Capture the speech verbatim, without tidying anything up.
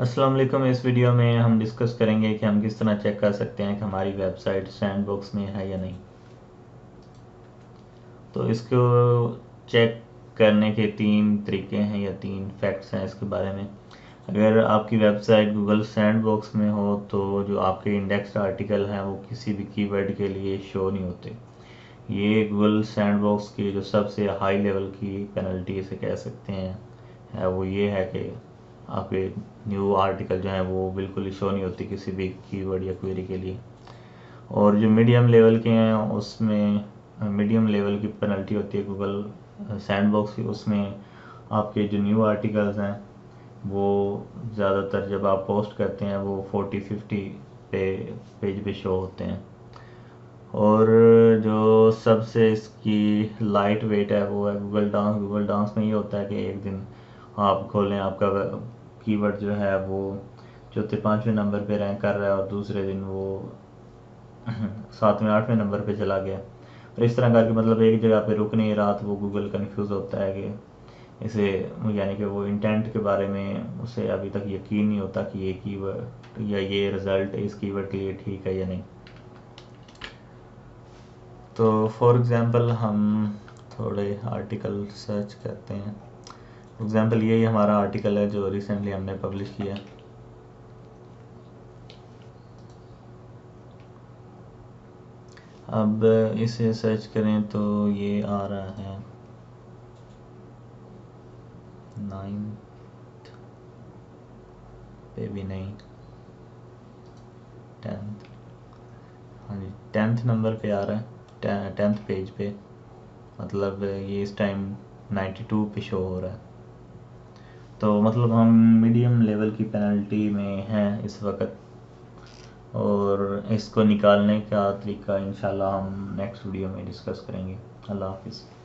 अस्सलाम वालेकुम। इस वीडियो में हम डिस्कस करेंगे कि हम किस तरह चेक कर सकते हैं कि हमारी वेबसाइट सैंडबॉक्स में है या नहीं। तो इसको चेक करने के तीन तरीके हैं या तीन फैक्ट्स हैं इसके बारे में। अगर आपकी वेबसाइट गूगल सैंडबॉक्स में हो तो जो आपके इंडेक्स्ड आर्टिकल हैं वो किसी भी कीवर्ड के लिए शो नहीं होते। ये गूगल सैंडबॉक्स की जो सबसे हाई लेवल की पेनल्टी इसे कह सकते हैं है वो ये है कि आपके न्यू आर्टिकल जो हैं वो बिल्कुल ही शो नहीं होती किसी भी कीवर्ड या क्वेरी के लिए। और जो मीडियम लेवल के हैं उसमें मीडियम लेवल की पेनल्टी होती है गूगल सैंडबॉक्स की। उसमें आपके जो न्यू आर्टिकल्स हैं वो ज़्यादातर जब आप पोस्ट करते हैं वो चालीस पचास पे पेज पे शो होते हैं। और जो सबसे इसकी लाइट वेट है वो है गूगल डांस। गूगल डांस में ये होता है कि एक दिन आप खोलें आपका कीवर्ड जो है वो चौथे पाँचवें नंबर पे रैंक कर रहा है और दूसरे दिन वो सातवें आठवें नंबर पे चला गया। और इस तरह करके मतलब एक जगह पे रुक नहीं रहा, तो वो गूगल कन्फ्यूज़ होता है कि इसे यानी कि वो इंटेंट के बारे में उसे अभी तक यकीन नहीं होता कि ये कीवर्ड या ये रिज़ल्ट इस कीवर्ड के लिए ठीक है या नहीं। तो फॉर एग्ज़ाम्पल हम थोड़े आर्टिकल सर्च करते हैं। एग्जाम्पल यही हमारा आर्टिकल है जो रिसेंटली हमने पब्लिश किया। अब इसे सर्च करें तो ये आ रहा है नाइन्थ पे भी नहीं, टेंथ, हाँ जी टेंथ नंबर पे आ रहा है, टेंथ पेज पे। मतलब ये इस टाइम नाइन्टी टू पे शो हो रहा है। तो मतलब हम मीडियम लेवल की पेनल्टी में हैं इस वक्त। और इसको निकालने का तरीका इंशाल्लाह हम नेक्स्ट वीडियो में डिस्कस करेंगे। अल्लाह हाफिज़।